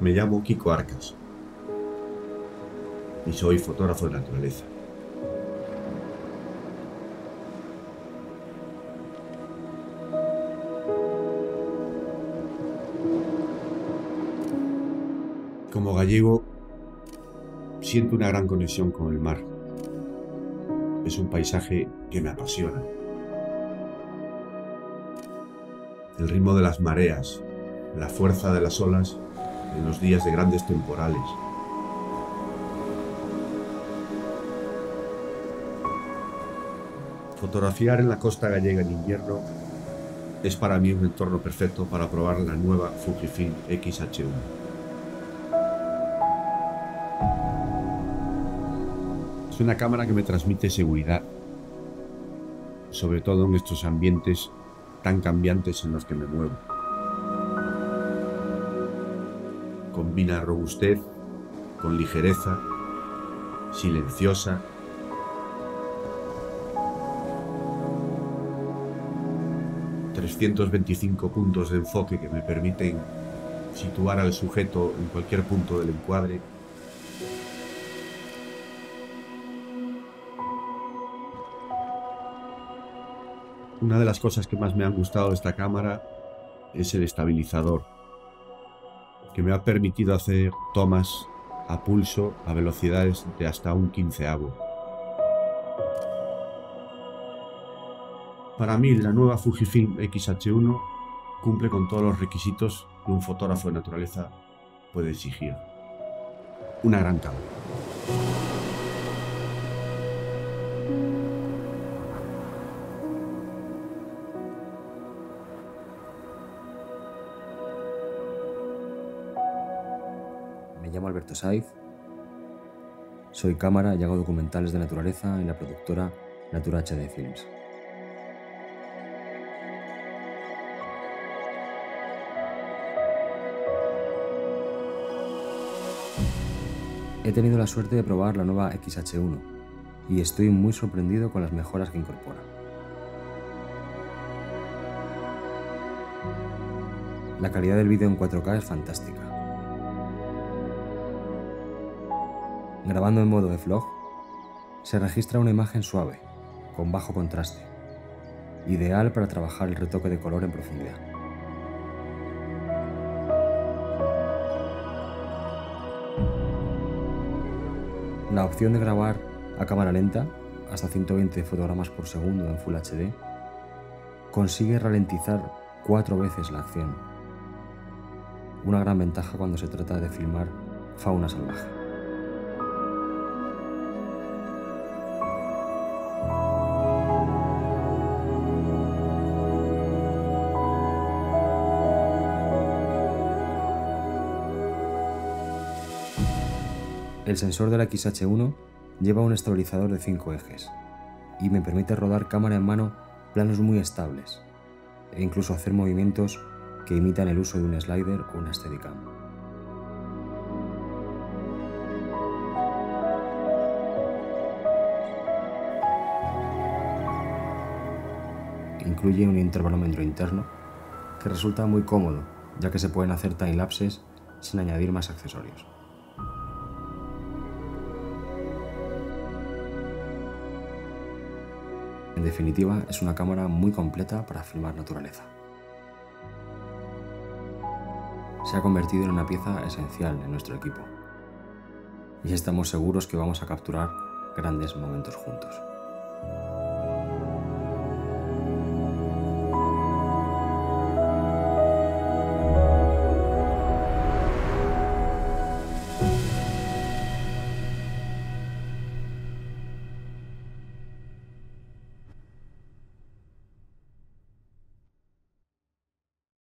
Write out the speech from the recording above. Me llamo Kiko Arcas y soy fotógrafo de naturaleza. Como gallego, siento una gran conexión con el mar. Es un paisaje que me apasiona. El ritmo de las mareas, la fuerza de las olas en los días de grandes temporales. Fotografiar en la costa gallega en invierno es para mí un entorno perfecto para probar la nueva Fujifilm X-H1. Es una cámara que me transmite seguridad, sobre todo en estos ambientes tan cambiantes en los que me muevo. Combina robustez con ligereza, silenciosa. ...325 puntos de enfoque que me permiten situar al sujeto en cualquier punto del encuadre. Una de las cosas que más me han gustado de esta cámara es el estabilizador, que me ha permitido hacer tomas a pulso a velocidades de hasta un quinceavo. Para mí, la nueva Fujifilm X-H1 cumple con todos los requisitos que un fotógrafo de naturaleza puede exigir. Una gran cámara. Me llamo Alberto Saiz, soy cámara y hago documentales de naturaleza en la productora Natura HD Films. He tenido la suerte de probar la nueva X-H1 y estoy muy sorprendido con las mejoras que incorpora. La calidad del vídeo en 4K es fantástica. Grabando en modo de vlog, se registra una imagen suave, con bajo contraste, ideal para trabajar el retoque de color en profundidad. La opción de grabar a cámara lenta, hasta 120 fotogramas por segundo en Full HD, consigue ralentizar 4 veces la acción. Una gran ventaja cuando se trata de filmar fauna salvaje. El sensor de la X-H1 lleva un estabilizador de 5 ejes y me permite rodar cámara en mano planos muy estables e incluso hacer movimientos que imitan el uso de un slider o una steadicam. Incluye un intervalómetro interno que resulta muy cómodo, ya que se pueden hacer timelapses sin añadir más accesorios. En definitiva, es una cámara muy completa para filmar naturaleza. Se ha convertido en una pieza esencial en nuestro equipo y estamos seguros que vamos a capturar grandes momentos juntos.